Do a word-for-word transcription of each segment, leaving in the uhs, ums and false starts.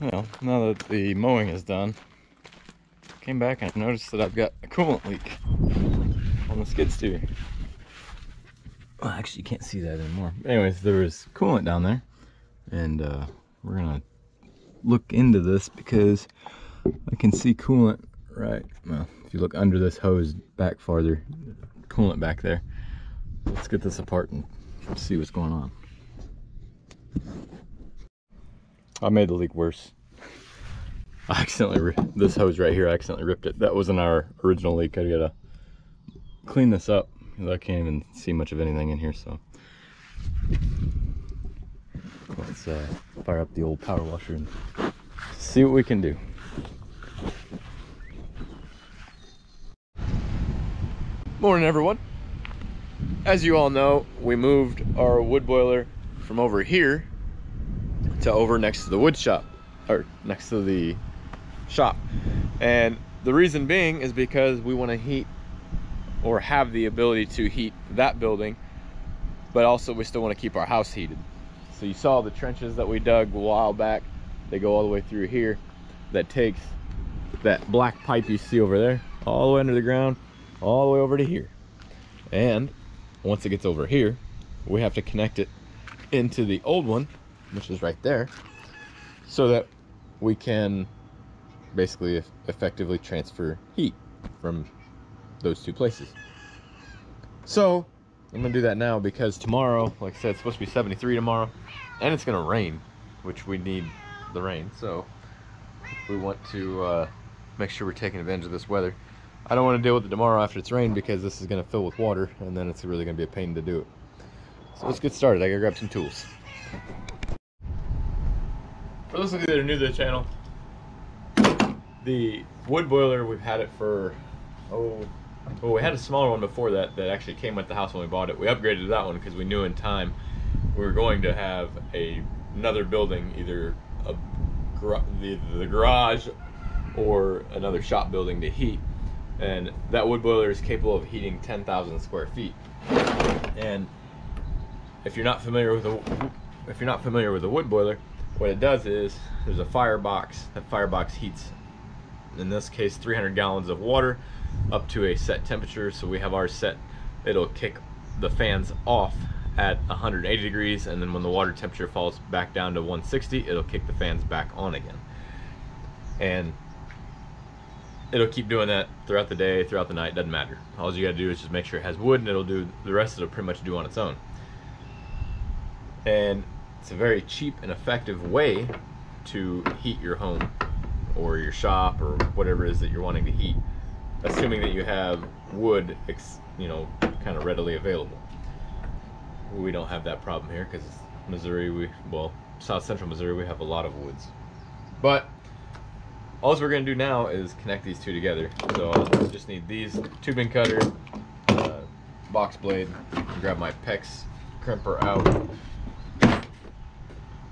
you know, now that the mowing is done, I came back and I noticed that I've got a coolant leak on the skid steer. Well, actually, you can't see that anymore. But anyways, there was coolant down there, and uh, we're gonna look into this because I can see coolant right. Well, if you look under this hose back farther, coolant back there. Let's get this apart and see what's going on. I made the leak worse. I accidentally, this hose right here, I accidentally ripped it. That wasn't our original leak. I gotta clean this up because I can't even see much of anything in here. So let's uh, fire up the old power washer and see what we can do. Morning, everyone. As you all know, we moved our wood boiler from over here to over next to the wood shop, or next to the shop. And the reason being is because we want to heat, or have the ability to heat that building, but also we still want to keep our house heated. So you saw the trenches that we dug a while back. They go all the way through here. That takes that black pipe you see over there, all the way under the ground, all the way over to here. And once it gets over here, we have to connect it into the old one, which is right there, so that we can basically effectively transfer heat from those two places. So I'm gonna do that now because tomorrow, like I said, it's supposed to be seventy-three tomorrow, and it's gonna rain, which we need the rain. So we want to uh, make sure we're taking advantage of this weather. I don't want to deal with it tomorrow after it's rained because this is going to fill with water, and then it's really going to be a pain to do it. So let's get started. I gotta grab some tools. For those of you that are new to the channel, the wood boiler, we've had it for, oh, well, we had a smaller one before that that actually came with the house when we bought it. We upgraded that one because we knew in time we were going to have a, another building, either a, the, the garage or another shop building to heat. And that wood boiler is capable of heating ten thousand square feet. And if you're not familiar with a, if you're not familiar with a wood boiler, what it does is there's a firebox. That firebox heats, in this case, three hundred gallons of water up to a set temperature. So we have ours set. It'll kick the fans off at one hundred eighty degrees, and then when the water temperature falls back down to one sixty, it'll kick the fans back on again. And it'll keep doing that throughout the day, throughout the night, doesn't matter. All you gotta do is just make sure it has wood, and it'll do the rest. It'll pretty much do on its own. And it's a very cheap and effective way to heat your home or your shop or whatever it is that you're wanting to heat, assuming that you have wood, you know, kind of readily available. We don't have that problem here because Missouri, we, well, South Central Missouri, we have a lot of woods. But all we're going to do now is connect these two together. So I just need these tubing cutter, uh, box blade, grab my PEX crimper out.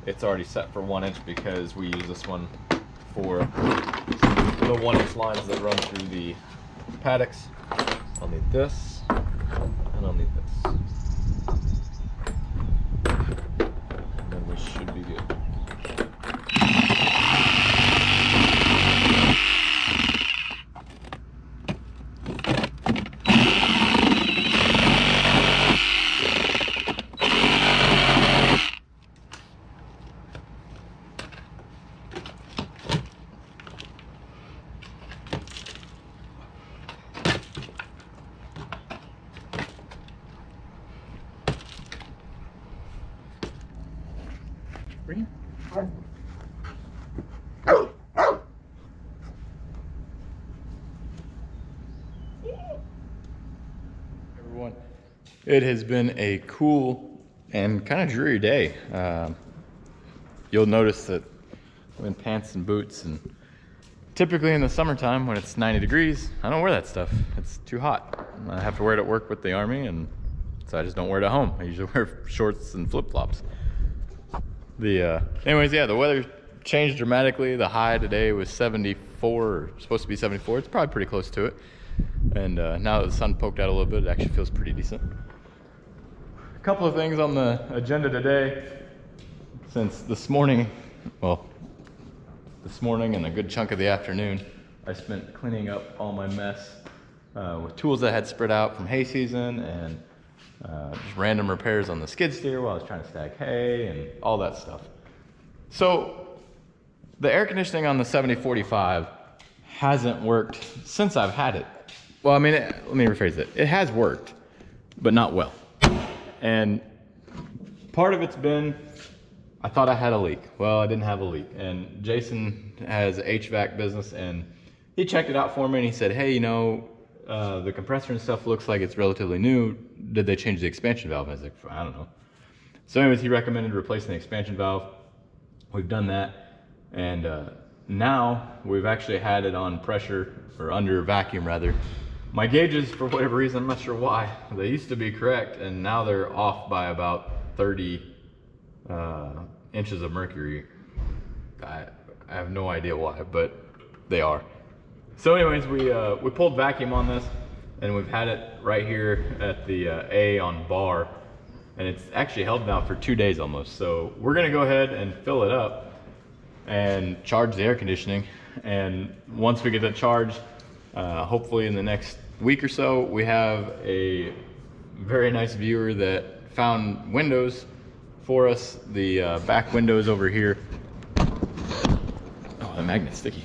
It's already set for one inch because we use this one for the one inch lines that run through the paddocks. I'll need this, and I'll need this. And then we should be good. Everyone, it has been a cool and kind of dreary day. Um, you'll notice that I'm in pants and boots, and typically in the summertime when it's ninety degrees, I don't wear that stuff. It's too hot. I have to wear it at work with the Army, and so I just don't wear it at home. I usually wear shorts and flip-flops. The uh, anyways, yeah, the weather changed dramatically. The high today was seventy-four, supposed to be seventy-four. It's probably pretty close to it. And uh, now that the sun poked out a little bit, it actually feels pretty decent. A couple of things on the agenda today. Since this morning, well, this morning and a good chunk of the afternoon I spent cleaning up all my mess uh, with tools that I had spread out from hay season and uh, just random repairs on the skid steer while I was trying to stack hay and all that stuff. So the air conditioning on the seventy forty-five hasn't worked since I've had it. Well, I mean, it, let me rephrase it. It has worked, but not well. And part of it's been, I thought I had a leak. Well, I didn't have a leak. And Jason has an H V A C business, and he checked it out for me, and he said, hey, you know, uh, the compressor and stuff looks like it's relatively new. Did they change the expansion valve? I was like, I don't know. So anyways, he recommended replacing the expansion valve. We've done that. And uh, now we've actually had it on pressure, or under vacuum rather. My gauges, for whatever reason, I'm not sure why, they used to be correct, and now they're off by about thirty uh, inches of mercury. I, I have no idea why, but they are. So anyways, we, uh, we pulled vacuum on this, and we've had it right here at the uh, A on bar, and it's actually held now for two days almost. So we're gonna go ahead and fill it up and charge the air conditioning. And once we get that charged, Uh, hopefully in the next week or so, we have a very nice viewer that found windows for us. The uh, back windows over here. Oh, the magnet's sticky.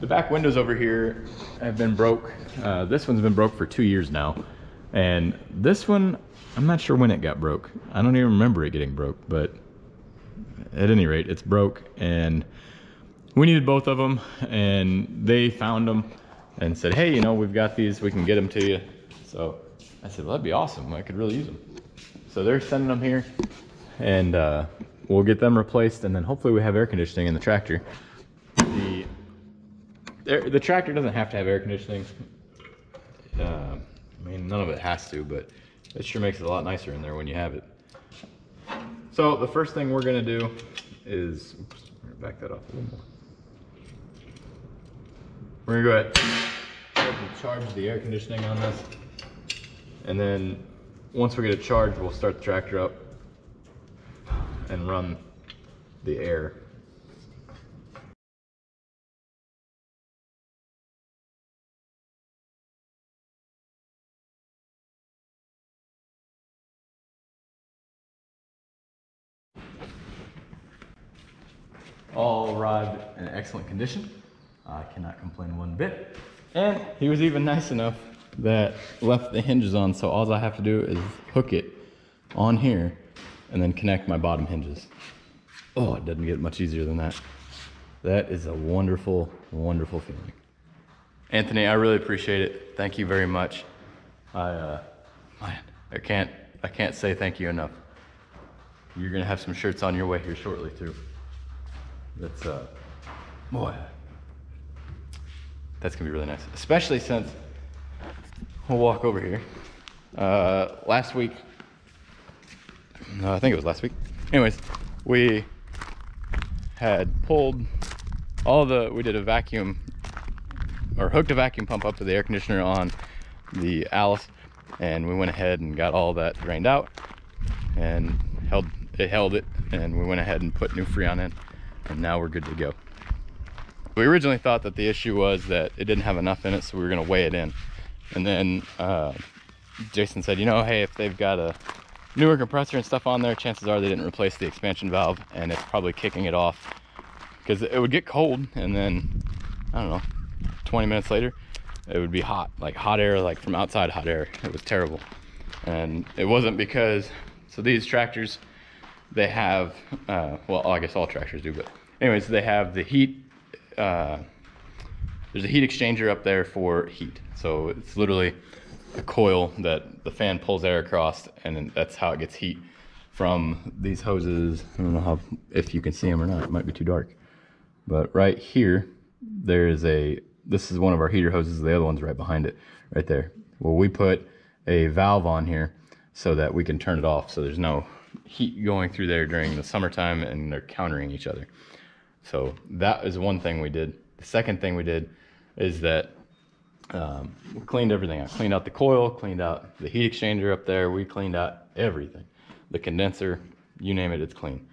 The back windows over here have been broke. Uh, this one's been broke for two years now. And this one, I'm not sure when it got broke. I don't even remember it getting broke, but at any rate, it's broke. And we needed both of them, and they found them and said, hey, you know, we've got these, we can get them to you. So I said, well, that'd be awesome. I could really use them. So they're sending them here, and uh, we'll get them replaced, and then hopefully we have air conditioning in the tractor. The, the tractor doesn't have to have air conditioning. Uh, I mean, none of it has to, but it sure makes it a lot nicer in there when you have it. So the first thing we're gonna do is, oops, I'm gonna back that off a little more. We're gonna go ahead and charge the air conditioning on this. And then once we get it charged, we'll start the tractor up and run the air. All arrived in excellent condition. I cannot complain one bit. And he was even nice enough that left the hinges on, so all I have to do is hook it on here and then connect my bottom hinges. Oh, it doesn't get much easier than that. That is a wonderful, wonderful feeling. Anthony, I really appreciate it. Thank you very much. I, uh, man, I can't, I can't say thank you enough. You're gonna have some shirts on your way here shortly too. That's, uh, boy. That's gonna be really nice, especially since, we'll walk over here. Uh, last week, no, I think it was last week. Anyways, we had pulled all the, we did a vacuum, or hooked a vacuum pump up to the air conditioner on the Allis, and we went ahead and got all that drained out, and held it, held it, and we went ahead and put new Freon in, and now we're good to go. We originally thought that the issue was that it didn't have enough in it, so we were gonna weigh it in. And then uh, Jason said, you know, hey, if they've got a newer compressor and stuff on there, chances are they didn't replace the expansion valve, and it's probably kicking it off. Because it would get cold, and then, I don't know, twenty minutes later, it would be hot. Like hot air, like from outside hot air. It was terrible. And it wasn't because, so these tractors, they have, uh, well, I guess all tractors do, but anyways, they have the heat. Uh, there's a heat exchanger up there for heat, so it's literally a coil that the fan pulls air across, and that's how it gets heat from these hoses. I don't know how, if you can see them or not, it might be too dark, but right here there is a, this is one of our heater hoses, the other one's right behind it right there. Well, we put a valve on here so that we can turn it off, so there's no heat going through there during the summertime and they're countering each other. So that is one thing we did. The second thing we did is that um, we cleaned everything out. Cleaned out the coil, cleaned out the heat exchanger up there. We cleaned out everything. The condenser, you name it, it's clean.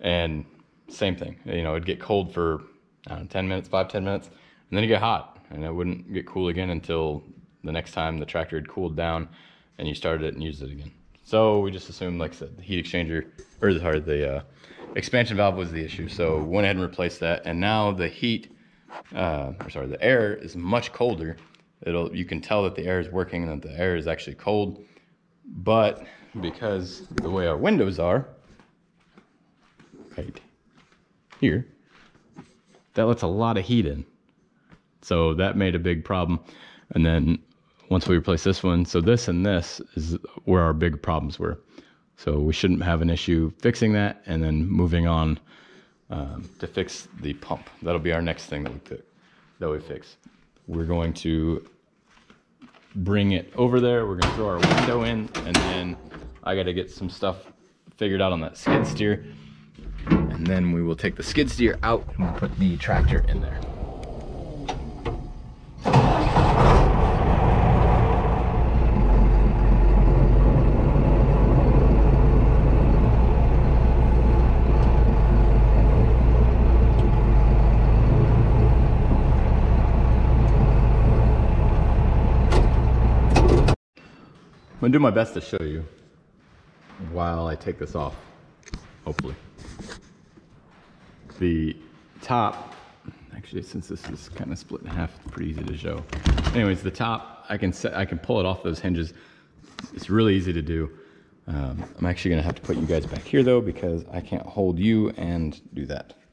And same thing. You know, it'd get cold for I don't know, ten minutes, five, ten minutes, and then it'd get hot, and it wouldn't get cool again until the next time the tractor had cooled down and you started it and used it again. So we just assumed, like I said, the heat exchanger, or sorry, the uh, expansion valve was the issue. So we went ahead and replaced that, and now the heat, uh, or sorry, the air is much colder. It'll, you can tell that the air is working and that the air is actually cold, but because the way our windows are, right here, that lets a lot of heat in. So that made a big problem. And then once we replace this one, so this and this is where our big problems were. So we shouldn't have an issue fixing that, and then moving on um, to fix the pump. That'll be our next thing that we, pick, that we fix. We're going to bring it over there. We're gonna throw our window in, and then I gotta get some stuff figured out on that skid steer. And then we will take the skid steer out and we'll put the tractor in there. I'm gonna do my best to show you while I take this off, hopefully. The top, actually, since this is kind of split in half, it's pretty easy to show. Anyways, the top, I can set, I can pull it off those hinges. It's really easy to do. Um, I'm actually gonna have to put you guys back here though, because I can't hold you and do that.